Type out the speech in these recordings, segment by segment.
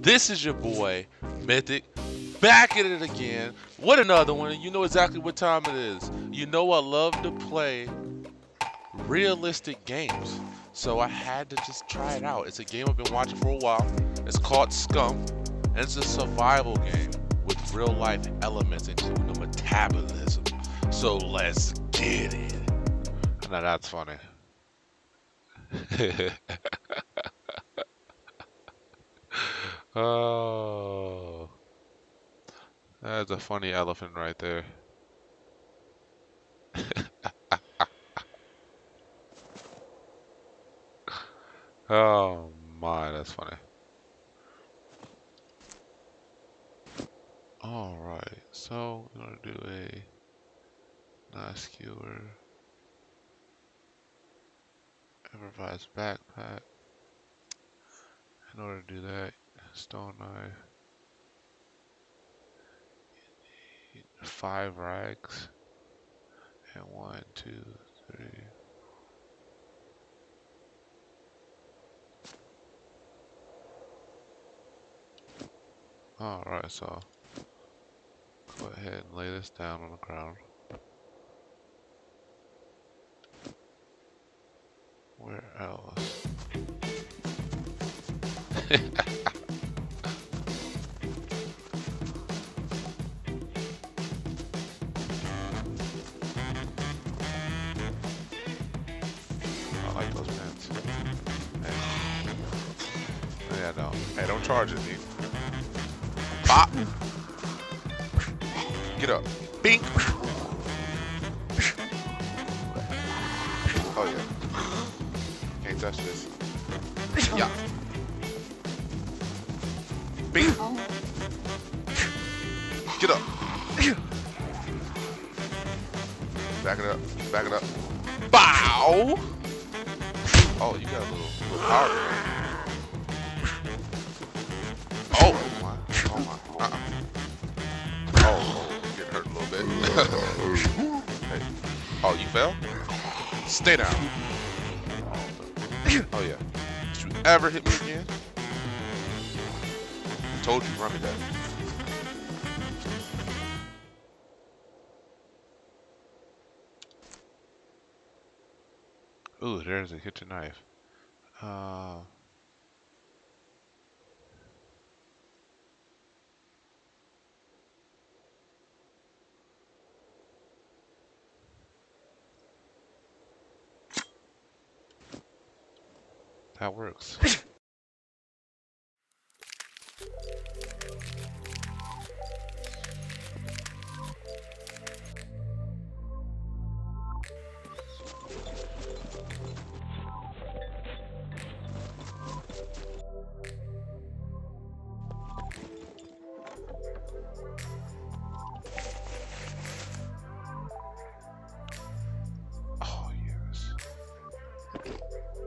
This is your boy, Mythic, back at it again with another one. You know exactly what time it is. You know I love to play realistic games, so I had to just try it out. It's a game I've been watching for a while. It's called Scum, and it's a survival game with real life elements, including the metabolism. So let's get it. Now that's funny. Oh, that's a funny elephant right there. Oh my, that's funny. All right, so we're gonna do a nice skewer, improvised backpack. In order to do that, stone knife, you need 5 rags, and 1, 2, 3. Alright, so go ahead and lay this down on the ground. Where else? I like those pants. Hey. Oh, yeah, no. Hey, don't charge it, dude. Bop. Get up. Bink. Oh, yeah. Can't touch this. Yeah. Bing. Get up. Back it up. Back it up. Bow. Oh, you got a little power. Oh my. Oh my. Oh, you're getting hurt a little bit. Hey. Oh, you fell? Stay down. Oh yeah. Did you ever hit me again? Told you, run me that. Ooh, there's a kitchen knife. That works.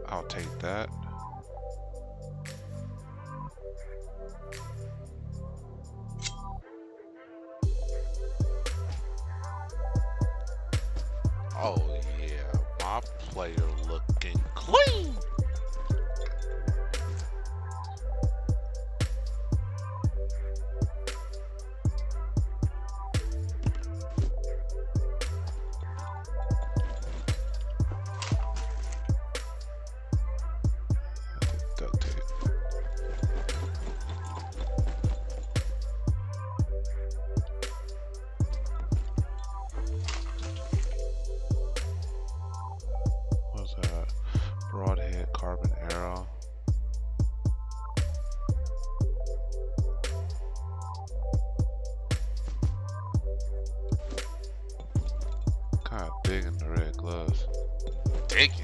I'll take that. Oh yeah, my player looking clean. Broadhead carbon arrow. Kind of big in the red gloves. Digging.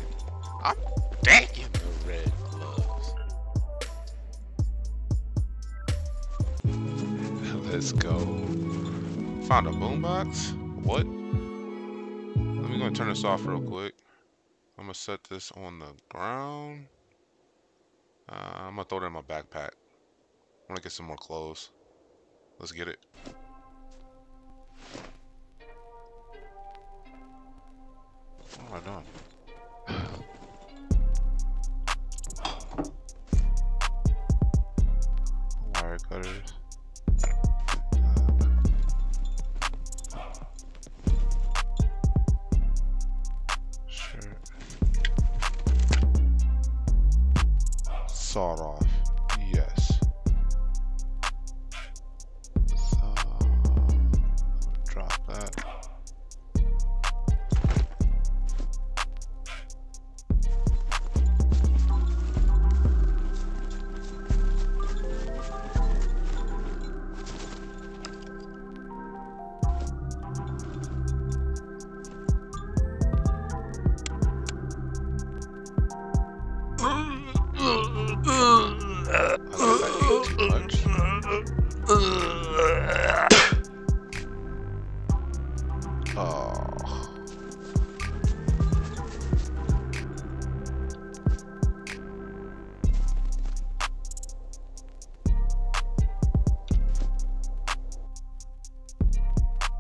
I'm digging the red gloves. Let's go. Found a boombox? What? Let me go and turn this off real quick. I'm gonna set this on the ground. I'm gonna throw it in my backpack. I wanna get some more clothes. Let's get it. What am I doing? wire cutters. Sawed off. Yes. So, drop that.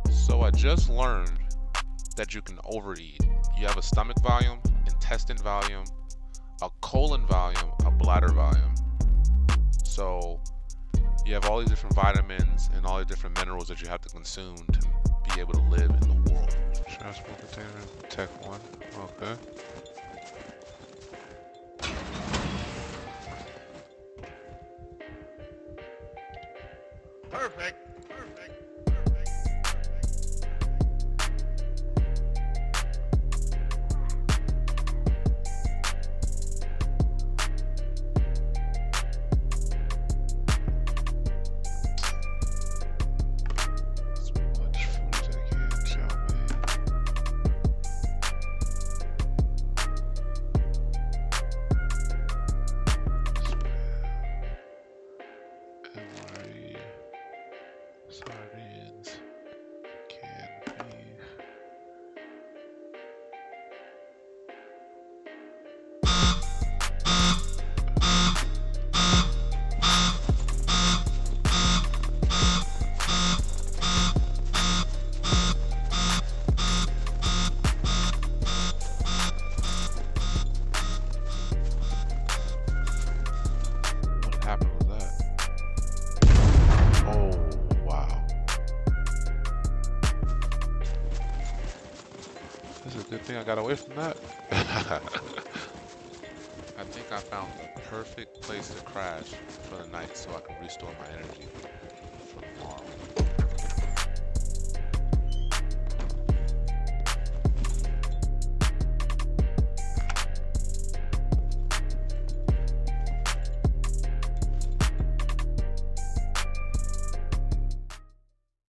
So I just learned that you can overeat. You have a stomach volume, intestine volume, a colon volume, a bladder volume. So you have all these different vitamins and all the different minerals that you have to consume to be able to live in the world. Transport container, tech one, okay. I got away from that. I think I found the perfect place to crash for the night so I can restore my energy for tomorrow.